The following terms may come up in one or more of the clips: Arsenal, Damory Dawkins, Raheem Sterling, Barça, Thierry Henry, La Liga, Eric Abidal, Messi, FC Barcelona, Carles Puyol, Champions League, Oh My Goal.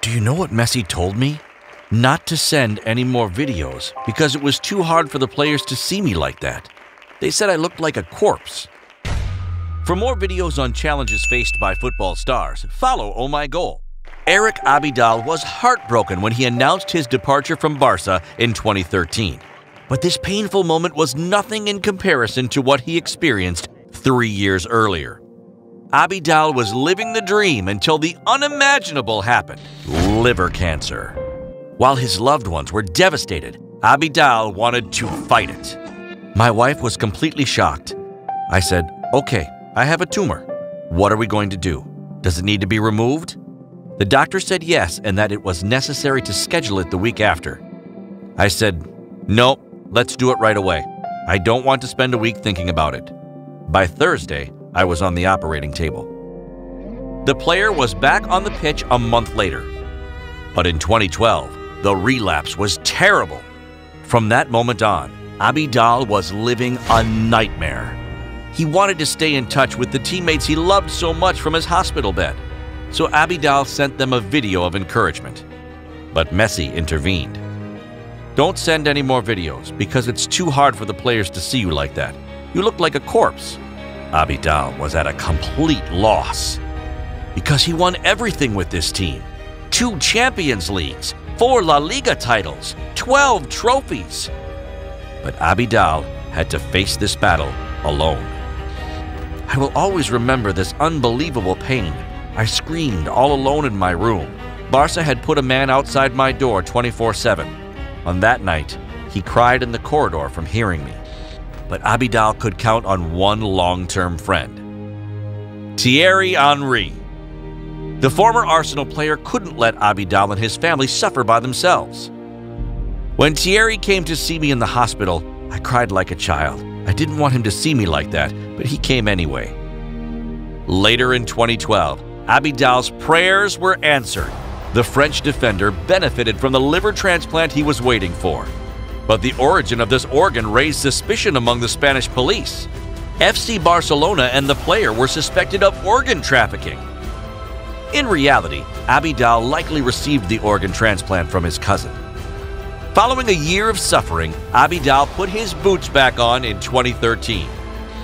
Do you know what Messi told me? Not to send any more videos because it was too hard for the players to see me like that. They said I looked like a corpse. For more videos on challenges faced by football stars, follow Oh My Goal. Eric Abidal was heartbroken when he announced his departure from Barça in 2013. But this painful moment was nothing in comparison to what he experienced 3 years earlier. Abidal was living the dream until the unimaginable happened: liver cancer. While his loved ones were devastated, Abidal wanted to fight it. My wife was completely shocked. I said, "Okay, I have a tumor. What are we going to do? Does it need to be removed?" The doctor said yes, and that it was necessary to schedule it the week after. I said, "Nope, let's do it right away. I don't want to spend a week thinking about it." By Thursday, I was on the operating table. The player was back on the pitch a month later. But in 2012, the relapse was terrible. From that moment on, Abidal was living a nightmare. He wanted to stay in touch with the teammates he loved so much from his hospital bed. So Abidal sent them a video of encouragement. But Messi intervened. "Don't send any more videos because it's too hard for the players to see you like that. You look like a corpse." Abidal was at a complete loss because he won everything with this team. 2 Champions Leagues, 4 La Liga titles, 12 trophies. But Abidal had to face this battle alone. I will always remember this unbelievable pain. I screamed all alone in my room. Barça had put a man outside my door 24/7. On that night, he cried in the corridor from hearing me. But Abidal could count on one long-term friend: Thierry Henry. The former Arsenal player couldn't let Abidal and his family suffer by themselves. When Thierry came to see me in the hospital, I cried like a child. I didn't want him to see me like that, but he came anyway. Later in 2012, Abidal's prayers were answered. The French defender benefited from the liver transplant he was waiting for. But the origin of this organ raised suspicion among the Spanish police. FC Barcelona and the player were suspected of organ trafficking. In reality, Abidal likely received the organ transplant from his cousin. Following a year of suffering, Abidal put his boots back on in 2013.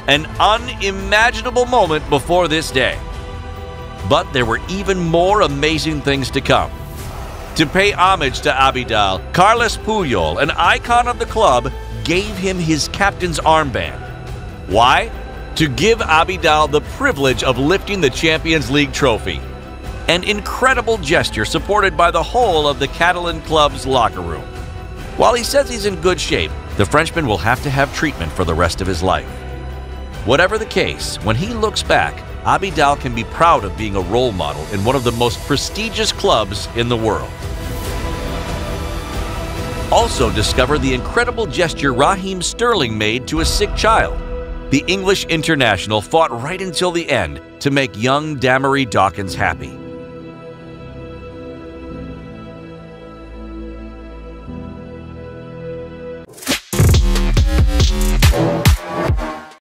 An unimaginable moment before this day. But there were even more amazing things to come. To pay homage to Abidal, Carles Puyol, an icon of the club, gave him his captain's armband. Why? To give Abidal the privilege of lifting the Champions League trophy. An incredible gesture supported by the whole of the Catalan club's locker room. While he says he's in good shape, the Frenchman will have to have treatment for the rest of his life. Whatever the case, when he looks back, Abidal can be proud of being a role model in one of the most prestigious clubs in the world. Also discover the incredible gesture Raheem Sterling made to a sick child. The English international fought right until the end to make young Damory Dawkins happy.